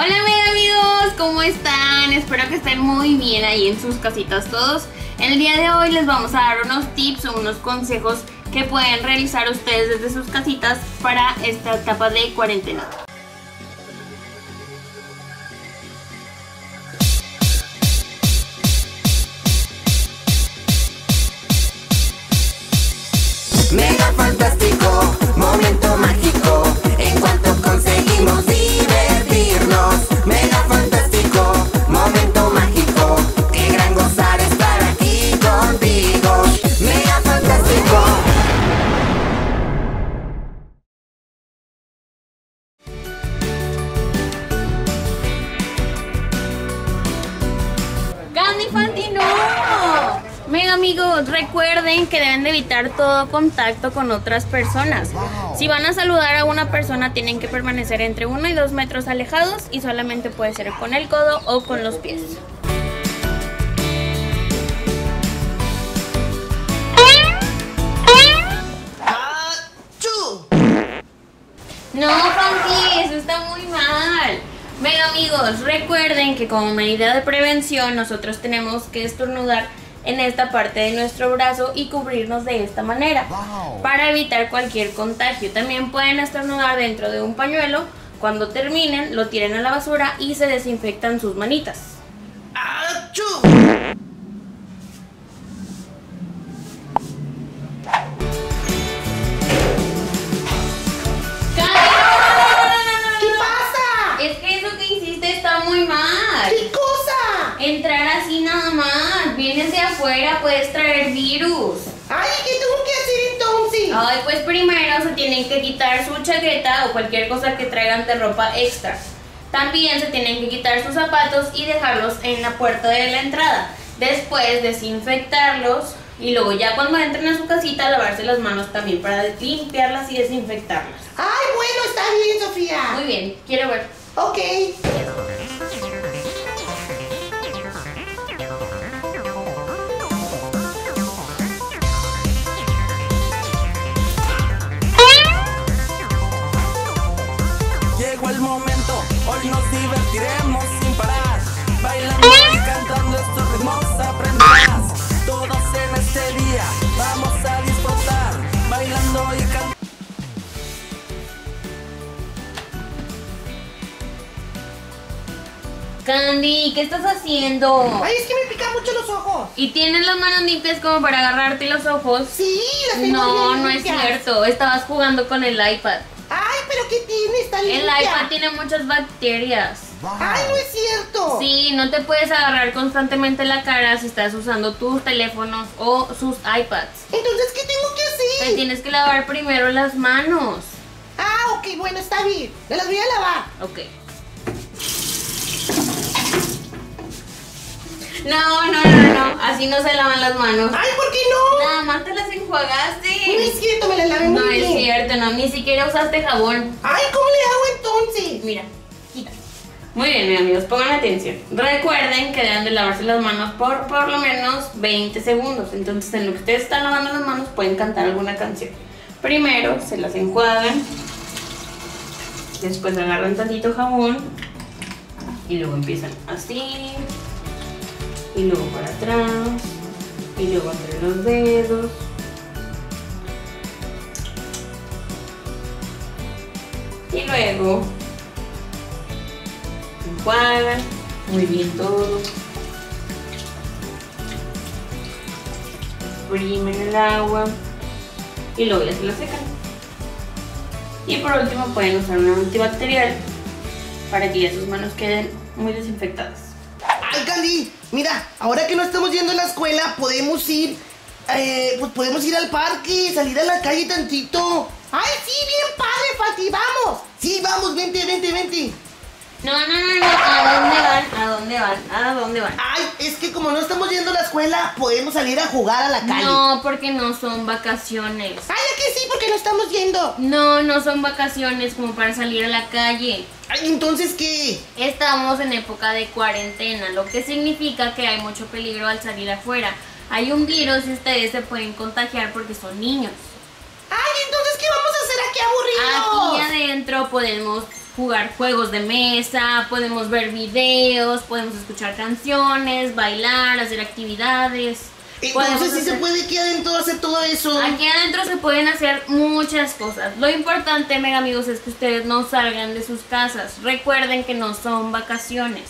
Hola mega amigos, ¿cómo están? Espero que estén muy bien ahí en sus casitas todos. En el día de hoy les vamos a dar unos tips o unos consejos que pueden realizar ustedes desde sus casitas para esta etapa de cuarentena. Mega fantástico, momento mágico, en cuanto conseguimos divertirnos. Mega fantástico, momento mágico, qué gran gozar estar aquí contigo. Mega fantástico. ¡Gandhi Fanty, no! Mega amigos, recuerden que deben de evitar todo contacto con otras personas. Si van a saludar a una persona, tienen que permanecer entre 1 y 2 metros alejados y solamente puede ser con el codo o con los pies. No, Fanty, eso está muy mal. Mega amigos, recuerden que como medida de prevención nosotros tenemos que estornudar en esta parte de nuestro brazo y cubrirnos de esta manera para evitar cualquier contagio. También pueden estornudar dentro de un pañuelo. Cuando terminen, lo tiran a la basura y se desinfectan sus manitas. ¡Achú! ¿Qué pasa? Es que eso que hiciste está muy mal. ¿Qué cosa? Entrar así nada más. Vienes de afuera, puedes traer virus. Ay, ¿qué tengo que hacer entonces? Ay, pues primero se tienen que quitar su chaqueta o cualquier cosa que traigan de ropa extra. También se tienen que quitar sus zapatos y dejarlos en la puerta de la entrada. Después desinfectarlos y luego ya cuando entren a su casita lavarse las manos también para limpiarlas y desinfectarlas. Ay, bueno, está bien, Sofía. Muy bien, quiero ver. Ok. Hoy nos divertiremos sin parar, bailando y cantando estos ritmos aprenderás. Todos en este día vamos a disfrutar, bailando y cantando. Candy, ¿qué estás haciendo? Ay, es que me pican mucho los ojos. ¿Y tienes las manos limpias como para agarrarte los ojos? Sí, las tengo bien limpias. No es cierto, estabas jugando con el iPad. Ay, pero ¿qué tiene? Está limpia. El iPad tiene muchas bacterias. Wow. Ay, no es cierto. Sí, no te puedes agarrar constantemente la cara si estás usando tus teléfonos o sus iPads. Entonces, ¿qué tengo que hacer? Te tienes que lavar primero las manos. Ah, ok, bueno, está bien. Me las voy a lavar. Ok. No, así no se lavan las manos. Ay, ¿por qué no? Nada más te las enjuagaste. No es cierto, me las lavé muy bien. No es cierto, no, ni siquiera usaste jabón. Ay, ¿cómo le hago entonces? Mira, quita. Muy bien, mis amigos, pongan atención. Recuerden que deben de lavarse las manos por lo menos 20 segundos. Entonces, en lo que ustedes están lavando las manos, pueden cantar alguna canción. Primero, se las enjuagan. Después agarran tantito jabón. Y luego empiezan así. Y luego para atrás, y luego entre los dedos. Y luego enjuagan muy bien todo. Exprimen el agua y luego ya se lo secan. Y por último pueden usar un antibacterial para que ya sus manos queden muy desinfectadas. ¡Ay, Candy! Mira, ahora que no estamos yendo a la escuela, podemos ir al parque, salir a la calle tantito. ¡Ay, sí! ¡Bien padre, Fanty! ¡Vamos! ¡Sí, vamos! ¡Vente! No. ¿A dónde van? Ay, es que como no estamos yendo a la escuela, podemos salir a jugar a la calle. No, porque no son vacaciones. Ay, ¿a que sí? Porque no estamos yendo. No son vacaciones como para salir a la calle. Ay, ¿entonces qué? Estamos en época de cuarentena, lo que significa que hay mucho peligro al salir afuera. Hay un virus y ustedes se pueden contagiar porque son niños. Ay, ¿entonces qué vamos a hacer aquí aburridos? Aquí adentro podemos jugar juegos de mesa, podemos ver videos, podemos escuchar canciones, bailar, hacer actividades. Entonces sí se puede aquí adentro hacer todo eso. Aquí adentro se pueden hacer muchas cosas. Lo importante, mega amigos, es que ustedes no salgan de sus casas. Recuerden que no son vacaciones.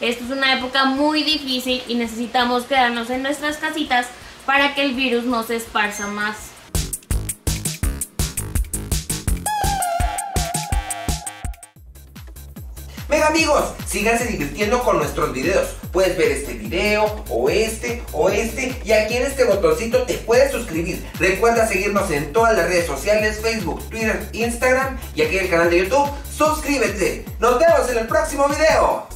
Esto es una época muy difícil y necesitamos quedarnos en nuestras casitas para que el virus no se esparza más. Mega amigos, síganse divirtiendo con nuestros videos. Puedes ver este video, o este, y aquí en este botoncito te puedes suscribir. Recuerda seguirnos en todas las redes sociales, Facebook, Twitter, Instagram, y aquí en el canal de YouTube. Suscríbete. Nos vemos en el próximo video.